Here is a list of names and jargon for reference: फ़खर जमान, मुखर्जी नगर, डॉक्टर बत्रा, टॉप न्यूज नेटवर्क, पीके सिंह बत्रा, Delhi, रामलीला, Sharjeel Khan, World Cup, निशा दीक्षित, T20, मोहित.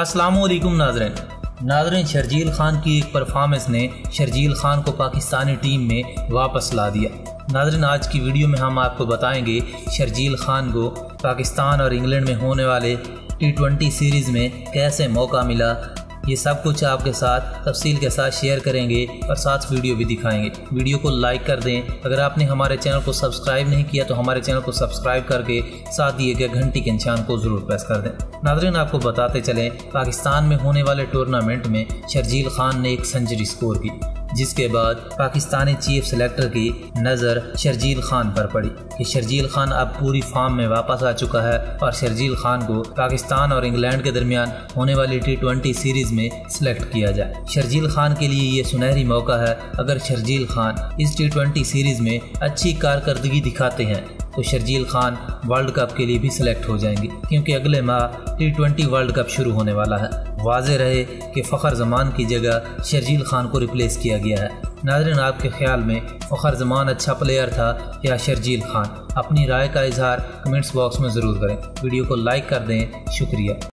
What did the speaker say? अस्सलामुअलैकुम नाज़रीन। शर्जील खान की एक परफॉर्मेंस ने शर्जील खान को पाकिस्तानी टीम में वापस ला दिया। नाज़रीन, आज की वीडियो में हम आपको बताएंगे शर्जील खान को पाकिस्तान और इंग्लैंड में होने वाले T20 सीरीज़ में कैसे मौका मिला। ये सब कुछ आपके साथ तफसील के साथ शेयर करेंगे और साथ वीडियो भी दिखाएंगे। वीडियो को लाइक कर दें। अगर आपने हमारे चैनल को सब्सक्राइब नहीं किया तो हमारे चैनल को सब्सक्राइब करके साथ दिए गए घंटी के निशान को ज़रूर प्रेस कर दें। नाज़रीन, आपको बताते चलें, पाकिस्तान में होने वाले टूर्नामेंट में शर्जील खान ने एक सेंचुरी स्कोर की, जिसके बाद पाकिस्तानी चीफ सेलेक्टर की नज़र शर्जील खान पर पड़ी कि शर्जील खान अब पूरी फॉर्म में वापस आ चुका है और शर्जील खान को पाकिस्तान और इंग्लैंड के दरमियान होने वाली T20 सीरीज़ में सिलेक्ट किया जाए। शर्जील खान के लिए ये सुनहरी मौका है। अगर शर्जील खान इस T20 सीरीज़ में अच्छी कारकर्दगी दिखाते हैं तो शर्जील खान वर्ल्ड कप के लिए भी सिलेक्ट हो जाएंगे, क्योंकि अगले माह T20 वर्ल्ड कप शुरू होने वाला है। वाज़े रहे कि फ़खर जमान की जगह शर्जील खान को रिप्लेस किया गया है। नाज़रीन, आपके ख्याल में फ़खर जमान अच्छा प्लेयर था या शर्जील खान? अपनी राय का इजहार कमेंट्स बॉक्स में ज़रूर करें। वीडियो को लाइक कर दें। शुक्रिया।